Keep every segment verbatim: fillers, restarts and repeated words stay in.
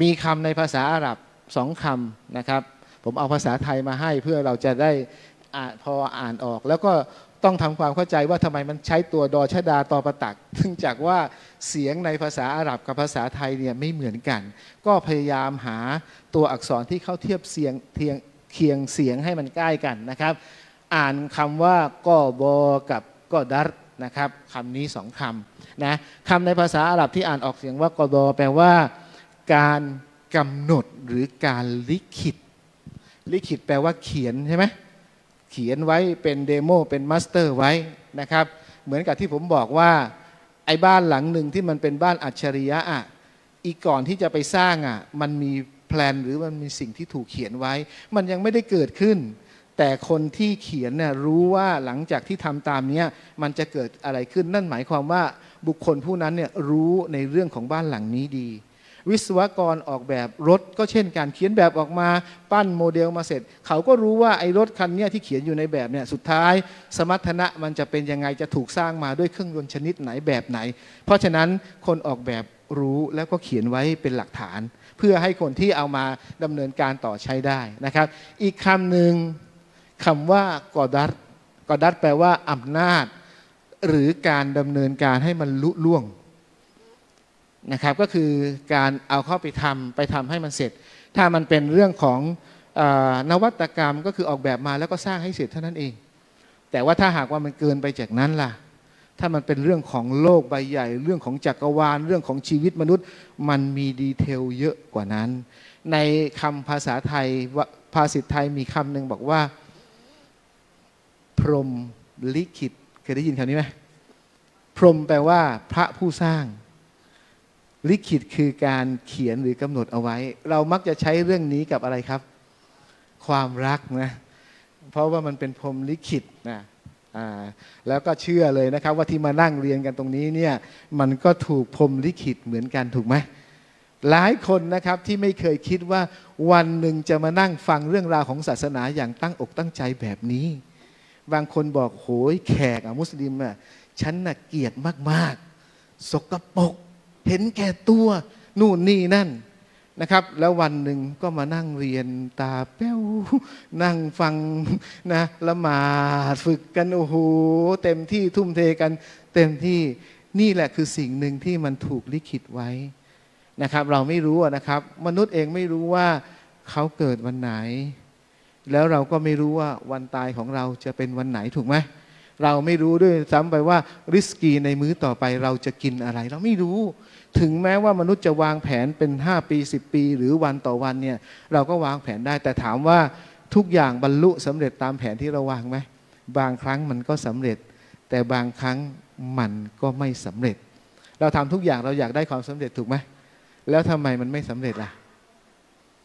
มีคำในภาษาอาหรับสองคำนะครับผมเอาภาษาไทยมาให้เพื่อเราจะได้อ่านพออ่านออกแล้วก็ต้องทำความเข้าใจว่าทำไมมันใช้ตัวดอชะดาตอปะตักเนื่องจากว่าเสียงในภาษาอาหรับกับภาษาไทยเนี่ยไม่เหมือนกันก็พยายามหาตัวอักษรที่เข้าเทียบเสียงเทียงเคียงเสียงให้มันใกล้กันนะครับอ่านคำว่ากอบอกับกอดัรนะครับคำนี้สองคำนะคำในภาษาอาหรับที่อ่านออกเสียงว่ากอบอแปลว่าการกำหนดหรือการลิขิตลิขิตแปลว่าเขียนใช่ไหมเขียนไว้เป็นเดโมเป็นมาสเตอร์ไว้นะครับเหมือนกับที่ผมบอกว่าไอ้บ้านหลังหนึ่งที่มันเป็นบ้านอัจฉริยะอ่ะอีกก่อนที่จะไปสร้างอ่ะมันมีแพลนหรือมันมีสิ่งที่ถูกเขียนไว้มันยังไม่ได้เกิดขึ้นแต่คนที่เขียนเนี่ยรู้ว่าหลังจากที่ทำตามนี้มันจะเกิดอะไรขึ้นนั่นหมายความว่าบุคคลผู้นั้นเนี่ยรู้ในเรื่องของบ้านหลังนี้ดีวิศวกรออกแบบรถก็เช่นการเขียนแบบออกมาปั้นโมเดลมาเสร็จเขาก็รู้ว่าไอ้รถคันนี้ที่เขียนอยู่ในแบบเนี่ยสุดท้ายสมรรถนะมันจะเป็นยังไงจะถูกสร้างมาด้วยเครื่องยนต์ชนิดไหนแบบไหนเพราะฉะนั้นคนออกแบบรู้แล้วก็เขียนไว้เป็นหลักฐานเพื่อให้คนที่เอามาดำเนินการต่อใช้ได้นะครับอีกคำหนึ่งคำว่ากอดัรกอดัรแปลว่าอำนาจหรือการดำเนินการให้มันลุล่วงนะครับก็คือการเอาเข้าไปทำไปทำให้มันเสร็จถ้ามันเป็นเรื่องของนวัตกรรมก็คือออกแบบมาแล้วก็สร้างให้เสร็จเท่านั้นเองแต่ว่าถ้าหากว่ามันเกินไปจากนั้นล่ะถ้ามันเป็นเรื่องของโลกใบใหญ่เรื่องของจักรวาลเรื่องของชีวิตมนุษย์มันมีดีเทลเยอะกว่านั้นในคำภาษาไทยภาษิตไทยมีคำหนึ่งบอกว่าพรหมลิขิตเคยได้ยินคำนี้ไหมพรหมแปลว่าพระผู้สร้างลิขิตคือการเขียนหรือกำหนดเอาไว้เรามักจะใช้เรื่องนี้กับอะไรครับความรักนะเพราะว่ามันเป็นพรหมลิขิตนะแล้วก็เชื่อเลยนะครับว่าที่มานั่งเรียนกันตรงนี้เนี่ยมันก็ถูกพรหมลิขิตเหมือนกันถูกไหมหลายคนนะครับที่ไม่เคยคิดว่าวันหนึ่งจะมานั่งฟังเรื่องราวของศาสนาอย่างตั้งอกตั้งใจแบบนี้บางคนบอกโหยแขกอะมุสลิมอะฉันน่ะเกลียดมากๆสกปรกเห็นแก่ตัวนู่นนี่นั่นนะครับแล้ววันหนึ่งก็มานั่งเรียนตาแป้วนั่งฟังนะละหมาดฝึกกันโอ้โหเต็มที่ทุ่มเทกันเต็มที่นี่แหละคือสิ่งหนึ่งที่มันถูกลิขิตไว้นะครับเราไม่รู้นะครับมนุษย์เองไม่รู้ว่าเขาเกิดวันไหนแล้วเราก็ไม่รู้ว่าวันตายของเราจะเป็นวันไหนถูกไหมเราไม่รู้ด้วยซ้ำไปว่าริสกีในมื้อต่อไปเราจะกินอะไรเราไม่รู้ถึงแม้ว่ามนุษย์จะวางแผนเป็นห้าปีสิบปีหรือวันต่อวันเนี่ยเราก็วางแผนได้แต่ถามว่าทุกอย่างบรรลุสำเร็จตามแผนที่เราวางไหมบางครั้งมันก็สำเร็จแต่บางครั้งมันก็ไม่สำเร็จเราทำทุกอย่างเราอยากได้ความสำเร็จถูกไหมแล้วทำไมมันไม่สำเร็จล่ะ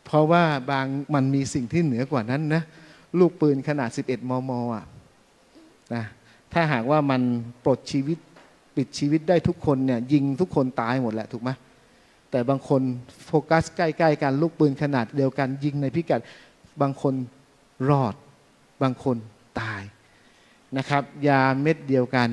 เพราะว่าบางมันมีสิ่งที่เหนือกว่านั้นนะลูกปืนขนาดสิบเอ็ดมมอ่ะนะถ้าหากว่ามันปลดชีวิตปิดชีวิตได้ทุกคนเนี่ยยิงทุกคนตายหมดแหละถูกไหมแต่บางคนโฟกัสใกล้ๆกันลูกปืนขนาดเดียวกันยิงในพิกัดบางคนรอดบางคนตายนะครับยาเม็ดเดียวกัน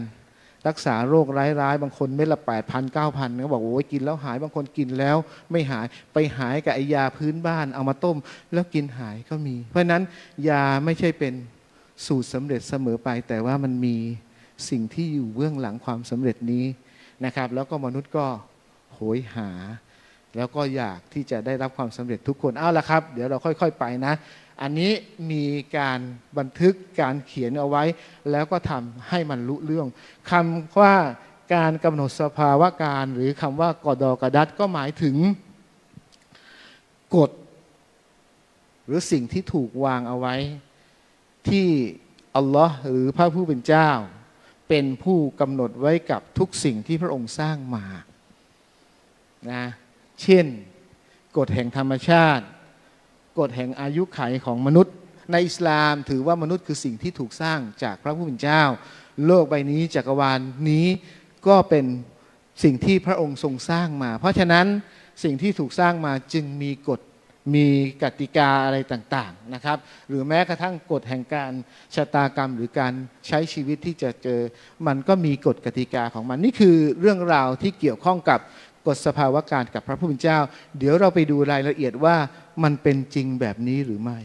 รักษาโรคร้ายๆบางคนเม็ดละ แปดพัน เก้าพัน เขาบอกโอ้ยกินแล้วหายบางคนกินแล้วไม่หายไปหายกับไอ้ยาพื้นบ้านเอามาต้มแล้วกินหายก็มีเพราะนั้นยาไม่ใช่เป็นสูตรสำเร็จเสมอไปแต่ว่ามันมีสิ่งที่อยู่เบื้องหลังความสำเร็จนี้นะครับแล้วก็มนุษย์ก็โหยหาแล้วก็อยากที่จะได้รับความสำเร็จทุกคนเอาละครับเดี๋ยวเราค่อยๆไปนะอันนี้มีการบันทึกการเขียนเอาไว้แล้วก็ทำให้มันลุล่วงคำว่าการกำหนดสภาวะการหรือคำว่ากอดอกระดัดก็หมายถึงกฎหรือสิ่งที่ถูกวางเอาไว้ที่อัลลอฮ์หรือพระผู้เป็นเจ้าเป็นผู้กำหนดไว้กับทุกสิ่งที่พระองค์สร้างมานะเช่นกฎแห่งธรรมชาติกฎแห่งอายุขัยของมนุษย์ในอิสลามถือว่ามนุษย์คือสิ่งที่ถูกสร้างจากพระผู้เป็นเจ้าโลกใบนี้จักรวาลนี้ก็เป็นสิ่งที่พระองค์ทรงสร้างมาเพราะฉะนั้นสิ่งที่ถูกสร้างมาจึงมีกฎมีกติกาอะไรต่างๆนะครับหรือแม้กระทั่งกฎแห่งการชะตากรรมหรือการใช้ชีวิตที่จะเจอมันก็มีกฎกติกาของมันนี่คือเรื่องราวที่เกี่ยวข้องกับ กฎสภาวะการกับพระผู้เป็นเจ้าเดี๋ยวเราไปดูรายละเอียดว่ามันเป็นจริงแบบนี้หรือไม่